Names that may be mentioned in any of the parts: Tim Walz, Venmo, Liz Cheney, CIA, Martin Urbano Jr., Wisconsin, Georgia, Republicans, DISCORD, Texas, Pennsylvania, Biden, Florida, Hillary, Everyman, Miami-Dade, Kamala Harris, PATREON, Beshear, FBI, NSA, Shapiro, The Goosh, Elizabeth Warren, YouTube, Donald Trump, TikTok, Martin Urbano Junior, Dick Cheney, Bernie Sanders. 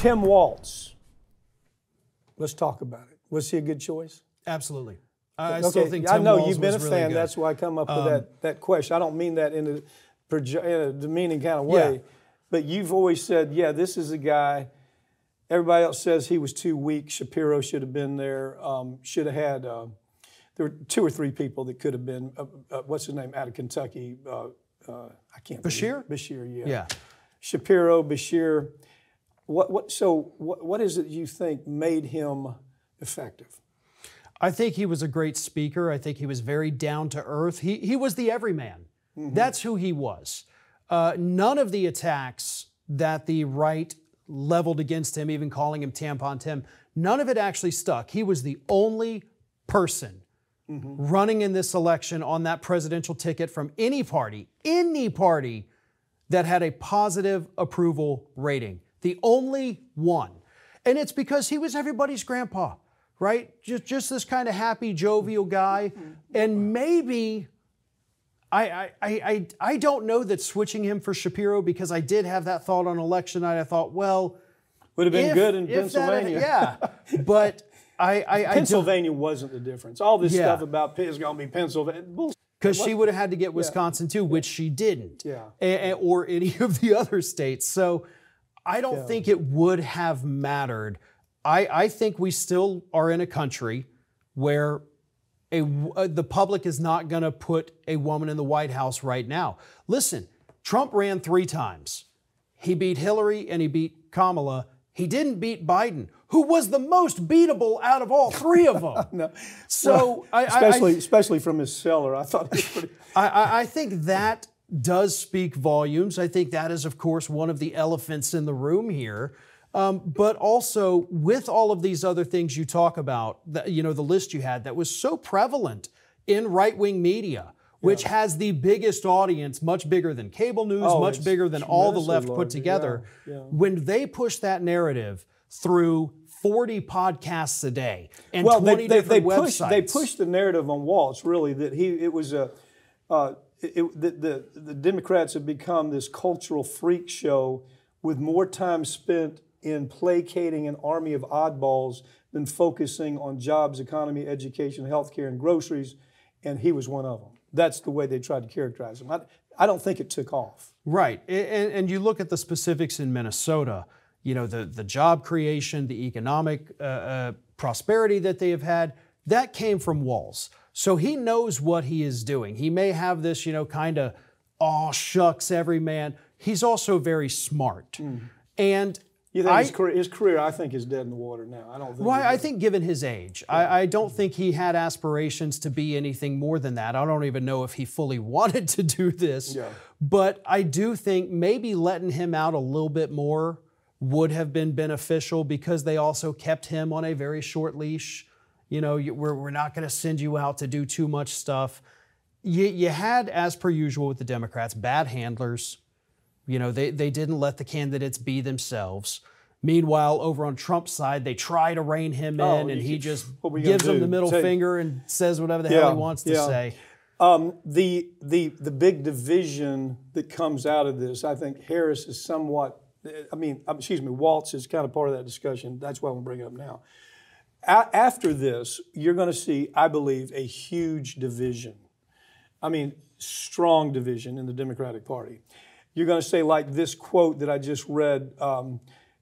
Tim Walz. Let's talk about it. Was he a good choice? Absolutely. I still think Tim Walz was really good. That's why I come up with that question. I don't mean that in a demeaning kind of way. Yeah. But you've always said, yeah, this is a guy. Everybody else says he was too weak. Shapiro should have been there. Should have had, there were two or three people that could have been, what's his name, out of Kentucky. I can't Beshear? Beshear, yeah. Yeah. Shapiro, Beshear. What is it you think made him effective? I think he was a great speaker. I think he was very down to earth. He was the everyman. Mm-hmm. That's who he was. None of the attacks that the right leveled against him, even calling him Tampon Tim, none of it actually stuck. He was the only person mm-hmm. running in this election on that presidential ticket from any party that had a positive approval rating. The only one. And it's because he was everybody's grandpa, right? Just this kind of happy, jovial guy. And maybe, I don't know that switching him for Shapiro, because I did have that thought on election night. I thought, well, would have been good in Pennsylvania. Yeah, but Pennsylvania wasn't the difference. All this stuff about it's going to be Pennsylvania. Because she would have had to get Wisconsin too, which she didn't. Yeah, or any of the other states. So I don't think it would have mattered. I think we still are in a country where the public is not going to put a woman in the White House right now. Listen, Trump ran 3 times. He beat Hillary and he beat Kamala. He didn't beat Biden, who was the most beatable out of all 3 of them. No. So, well, especially from his cellar, I thought. I think that does speak volumes. I think that is, of course, one of the elephants in the room here. But also, with all of these other things you talk about, the list you had that was so prevalent in right-wing media, which has the biggest audience, much bigger than cable news, much bigger than all the left put together. Yeah. Yeah. When they push that narrative through 40 podcasts a day and 20 different websites. They push the narrative on Walz, really, that the Democrats have become this cultural freak show with more time spent in placating an army of oddballs than focusing on jobs, economy, education, healthcare, and groceries, and he was one of them. That's the way they tried to characterize him. I don't think it took off. Right, and you look at the specifics in Minnesota, the job creation, the economic prosperity that they have had, that came from Walz. So he knows what he is doing. He may have this, kind of, oh, shucks, every man. He's also very smart. Mm. And you think his career, I think, is dead in the water now. I don't think. Well, I think given his age, yeah. I don't think he had aspirations to be anything more than that. I don't even know if he fully wanted to do this. Yeah. But I do think maybe letting him out a little bit more would have been beneficial, because they also kept him on a very short leash. We're not going to send you out to do too much stuff. You had, as per usual with the Democrats, bad handlers. They didn't let the candidates be themselves. Meanwhile, over on Trump's side, they try to rein him in, and he just gives them the middle finger and says whatever the hell he wants to say. The big division that comes out of this, I think Harris is somewhat, Walz is kind of part of that discussion. That's why I'm bringing it up now. After this, you're going to see, I believe, a huge division. Strong division in the Democratic Party. You're going to say, like this quote that I just read,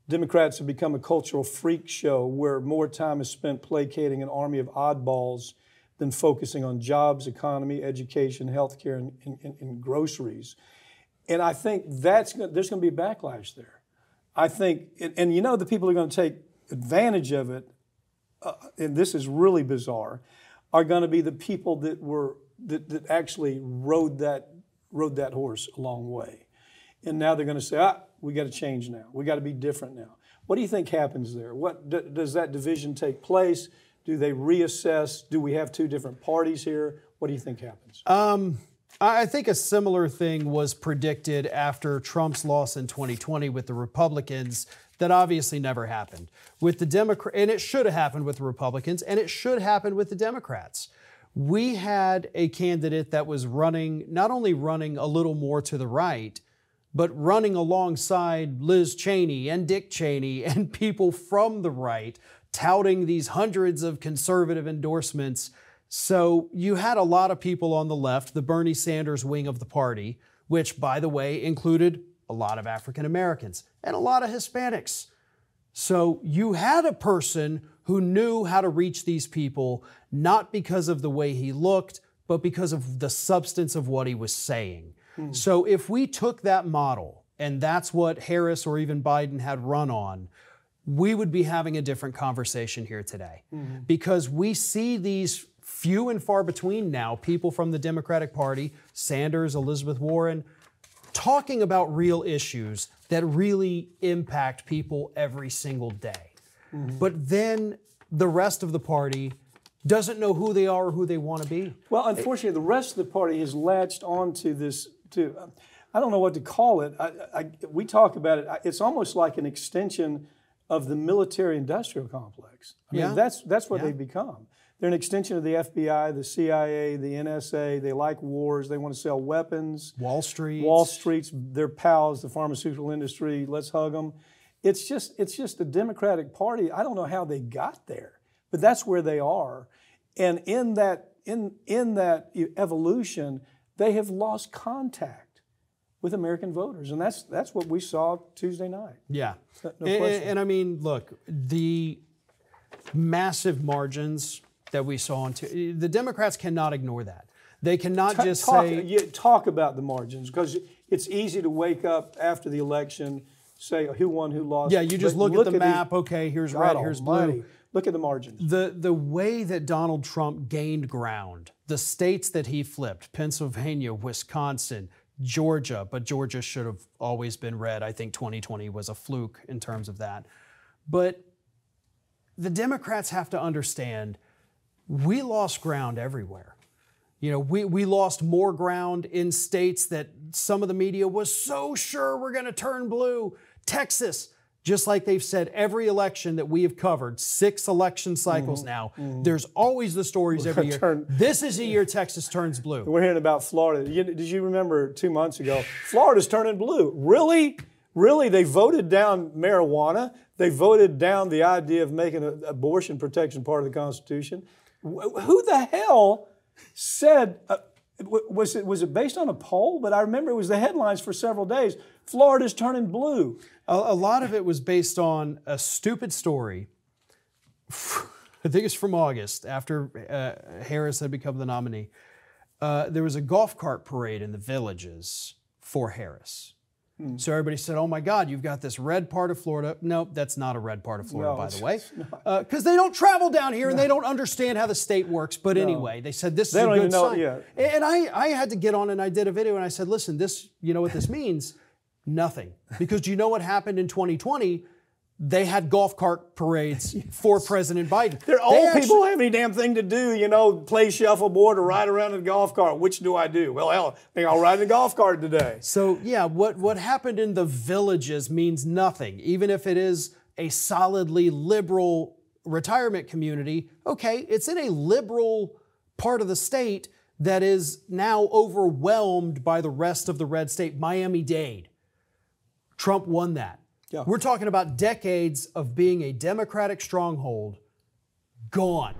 Democrats have become a cultural freak show where more time is spent placating an army of oddballs than focusing on jobs, economy, education, healthcare, and groceries. And I think there's going to be a backlash there. I think, the people who are going to take advantage of it, and this is really bizarre, are going to be the people that actually rode that horse a long way. And now they're going to say, we got to change now. We got to be different now. What do you think happens there? Does that division take place? Do they reassess? Do we have 2 different parties here? What do you think happens? I think a similar thing was predicted after Trump's loss in 2020 with the Republicans. That obviously never happened with the Democrats, and it should have happened with the Republicans, and it should happen with the Democrats. We had a candidate that was running, not only running a little more to the right, but running alongside Liz Cheney and Dick Cheney and people from the right touting these hundreds of conservative endorsements. So you had a lot of people on the left, the Bernie Sanders wing of the party, which, by the way, included a lot of African Americans and a lot of Hispanics. So you had a person who knew how to reach these people, not because of the way he looked, but because of the substance of what he was saying. So if we took that model, and that's what Harris or even Biden had run on, we would be having a different conversation here today. Because we see these few and far between now, people from the Democratic Party, Sanders, Elizabeth Warren, talking about real issues that really impact people every single day. But then the rest of the party doesn't know who they are or who they want to be. Well, unfortunately, the rest of the party has latched on to this, I don't know what to call it. We talk about it. It's almost like an extension of the military-industrial complex. I mean, that's what they've become. They're an extension of the FBI, the CIA, the NSA. They like wars. They want to sell weapons. Wall Street's their pals, the pharmaceutical industry. Let's hug them. It's just the Democratic Party. I don't know how they got there, but that's where they are. And in that evolution, they have lost contact with American voters, and that's what we saw Tuesday night. Yeah, no question. And I mean, look, the massive margins that we saw on Tuesday, the Democrats cannot ignore that. They cannot talk about the margins, because it's easy to wake up after the election, say who won, who lost. Yeah, you just look at the map. Okay, here's red, here's blue. Look at the margins. The way that Donald Trump gained ground, the states that he flipped, Pennsylvania, Wisconsin, Georgia, but Georgia should have always been red. I think 2020 was a fluke in terms of that. But the Democrats have to understand, we lost ground everywhere. You know, we lost more ground in states that some of the media was so sure we're going to turn blue. Texas, just like they've said every election that we have covered, 6 election cycles now, there's always the stories every year. This is the year Texas turns blue. We're hearing about Florida. Did you remember 2 months ago? Florida's turning blue. Really? Really? They voted down marijuana. They voted down the idea of making abortion protection part of the Constitution. Who the hell said, was it based on a poll? But I remember it was the headlines for several days. Florida's turning blue. A lot of it was based on a stupid story. I think it's from August, after Harris had become the nominee. There was a golf cart parade in the villages for Harris. So everybody said, oh my God, you've got this red part of Florida. No, that's not a red part of Florida, by the way. Because they don't travel down here and they don't understand how the state works. But anyway, they said this is a good sign. And I had to get on and I did a video and I said, listen, this, you know what this means? Nothing. Because do you know what happened in 2020? They had golf cart parades for President Biden. They're old people have any damn thing to do, you know, play shuffleboard or ride around in a golf cart. Which do I do? Well, hell, I think I'll ride in a golf cart today. So, yeah, what happened in the villages means nothing. Even if it is a solidly liberal retirement community, okay, it's in a liberal part of the state that is now overwhelmed by the rest of the red state, Miami-Dade. Trump won that. Yeah. We're talking about decades of being a Democratic stronghold gone.